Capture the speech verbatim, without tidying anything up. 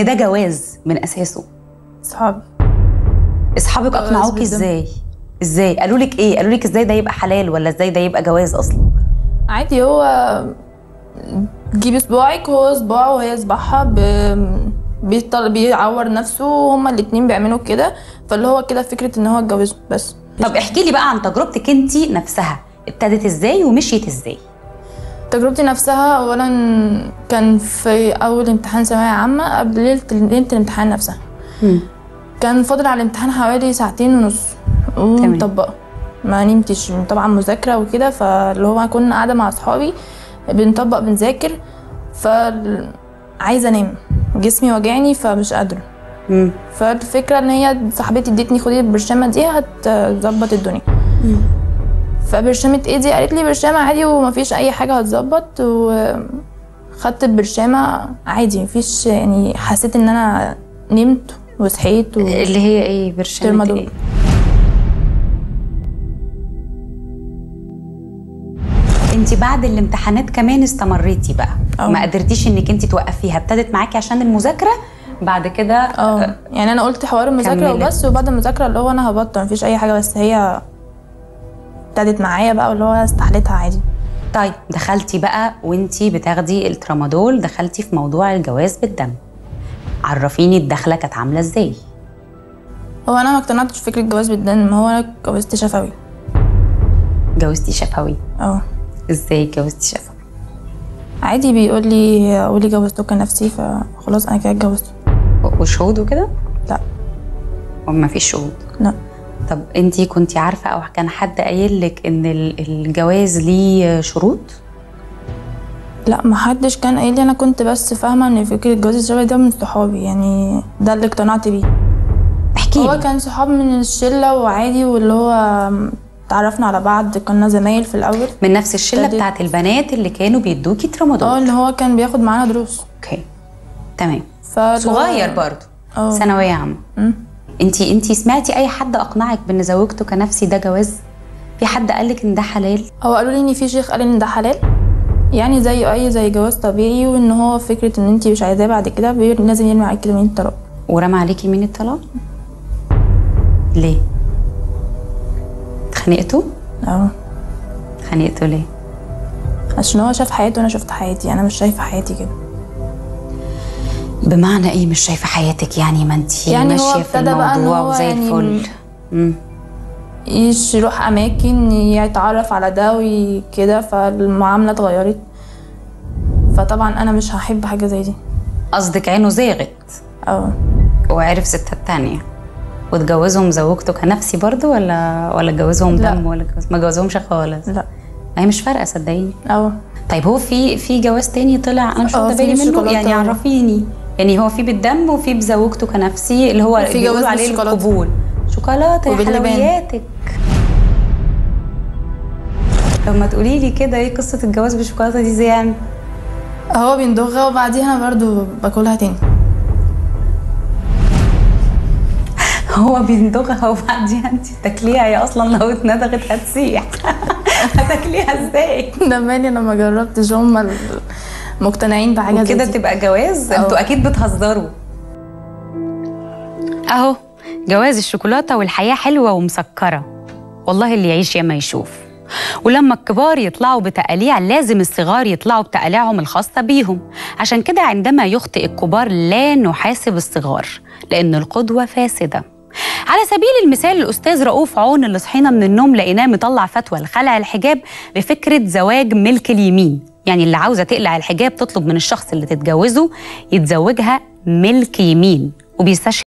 ده جواز من اساسه. اصحابي اصحابك اقنعوكي ازاي؟ ازاي قالوا لك ايه؟ قالوا لك ازاي ده يبقى حلال ولا ازاي ده يبقى جواز اصلا؟ عادي، هو تجيبي صباعك وهو صباعه وهي صباعها، بيعور نفسه وهما الاتنين بيعملوا كده، فاللي هو كده فكره ان هو اتجوزه بس. طب احكي لي بقى عن تجربتك انت نفسها، ابتدت ازاي ومشيت ازاي؟ تجربتي نفسها، اولا كان في اول امتحان ثانويه عامه، قبل ليله الامتحان نفسها مم. كان فاضل على الامتحان حوالي ساعتين ونص ومطبقه، ما نمتش طبعا، مذاكره وكده، فاللي هو كنا قاعده مع اصحابي بنطبق بنذاكر، فعايزه انام، جسمي وجعني فمش قادره، فالفكره ان هي صاحبتي ادتني خدي البرشامه دي هتظبط الدنيا مم. فبرشامة ايه دي؟ قالت لي برشامة عادي ومفيش اي حاجة هتظبط، وخدت البرشامة عادي مفيش، يعني حسيت ان انا نمت وصحيت و... اللي هي ايه برشامة ترامادول؟ إيه؟ انت بعد الامتحانات كمان استمريتي بقى أوه. ما قدرتيش انك انت توقفيها، ابتدت معاكي عشان المذاكرة بعد كده اه يعني انا قلت حوار المذاكرة وبس، وبعد المذاكرة اللي هو انا هبطل مفيش اي حاجة، بس هي ابتدت معايا بقى واللي هو استحلتها عادي. طيب دخلتي بقى وانتي بتاخدي الترامادول، دخلتي في موضوع الجواز بالدم، عرفيني الدخله كانت عامله ازاي؟ هو انا ما اقتنعتش بفكره الجواز بالدم، هو انا اتجوزت شفوي. جوزتي شفوي؟ اه. ازاي اتجوزتي شفوي؟ عادي، بيقول لي قولي جوزتك لنفسي، فخلاص انا كده اتجوزت. وشهود وكده؟ لا. وما فيش شهود؟ لا. طب انتي كنتي عارفه او كان حد قايل لك ان الجواز ليه شروط؟ لا، ما حدش كان قايل لي، انا كنت بس فاهمه ان فكره الجواز الشبابي ده من صحابي، يعني ده اللي اقتنعت بيه. احكي لي. هو كان صحاب من الشله وعادي، واللي هو اتعرفنا على بعض، كنا زمايل في الاول من نفس الشله بتاعت البنات اللي كانوا بيدوكي ترامادول. اه اللي هو كان بياخد معانا دروس. اوكي تمام. صغير برضه، ثانويه عامه. انتي انتي سمعتي اي حد اقنعك بان زوجته كنفسي ده جواز؟ في حد قالك ان ده حلال؟ هو قالوا لي ان في شيخ قال ان ده حلال، يعني زي اي زي جواز طبيعي، وان هو فكره ان انتي مش عايزاه بعد كده لازم يرمي عليكي كلمه الطلاق. ورمى عليكي مين الطلاق؟ ليه؟ اتخانقتوا؟ اه. اتخانقتوا ليه؟ عشان هو شاف حياته وانا شفت حياتي، انا مش شايفه حياتي كده. بمعنى ايه مش شايفه حياتك؟ يعني ما انتي يعني ماشيه في الموضوع وزي يعني الفل، امم يروح اماكن يتعرف على ده وكده، فالمعامله اتغيرت، فطبعا انا مش هحب حاجه زي دي. قصدك عينه زاغت اه وعرف ستات تانية واتجوزهم زوجته كنفسي برضو، ولا ولا اتجوزهم دم ولا ما اتجوزهمش خالص؟ لا، هي مش فارقه صدقيني. اه. طيب هو في في جواز تاني طلع انا مش واخده بالي منه، يعني عرفيني، يعني هو في بالدم وفي بزوجته كنفسي اللي هو بيقولوا عليه القبول، شوكولاته وحلوياتك. طب ما تقولي لي كده ايه قصه الجواز بالشوكولاته دي ازاي يعني؟ هو بيندغها وبعديها انا برضه باكلها تاني. هو بيندغها وبعديها انت تاكليها، هي اصلا لو اتندغت هتسيح. هتاكليها ازاي؟ ده مالي، انا ما جربتش، هم مقتنعين بحاجه زي كده تبقى جواز. انتوا اكيد بتهزروا. اهو جواز الشوكولاته، والحياه حلوه ومسكره، والله اللي يعيش يا ما يشوف. ولما الكبار يطلعوا بتقاليع لازم الصغار يطلعوا بتقاليعهم الخاصه بيهم، عشان كده عندما يخطئ الكبار لا نحاسب الصغار، لان القدوه فاسده. على سبيل المثال الأستاذ رؤوف عون اللي صحينا من النوم لقيناه مطلع فتوى لخلع الحجاب بفكرة زواج ملك اليمين، يعني اللي عاوزة تقلع الحجاب تطلب من الشخص اللي تتجوزه يتزوجها ملك يمين وبيستشهد